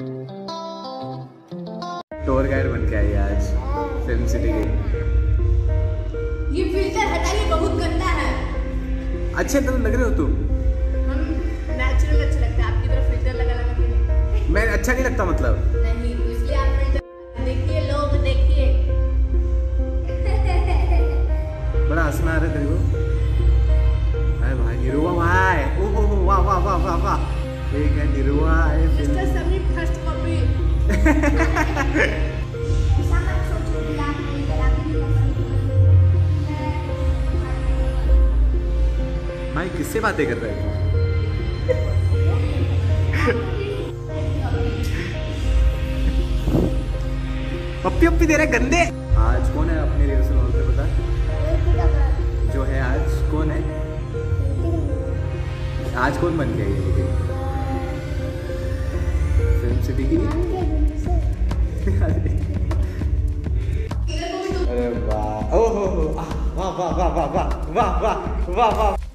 Tour guide बन के आई आज फिल्म सिटी गई। ये फिल्टर हटाइए, बहुत गंदा है। अच्छे तो लग रहे हो तुम। हम नेचुरल अच्छा लगता है, आपकी तरह फिल्टर लगा लगा के मैं अच्छा नहीं लगता मतलब। नहीं, इसलिए आप फिल्टर देखिए, लोग देखिए। बड़ा हंसना आ रहा है तेरे को। अरे भाई निरुआ भाई, ओहो वाह वाह वाह वाह वाह। एक है निरुआ है मिस्टर समीर फर्स्ट कॉपी। भाई किससे बातें कर रहे हैं? पप्पी पप्पी दे रहे गंदे। आज कौन है अपने रिहर्सल हॉल पे बता? जो है आज कौन है? आज कौन बन गया ये लेकिन? सिटी की अरे वाह, ओहो वाह वाह वाह वाह वाह वाह वाह वाह।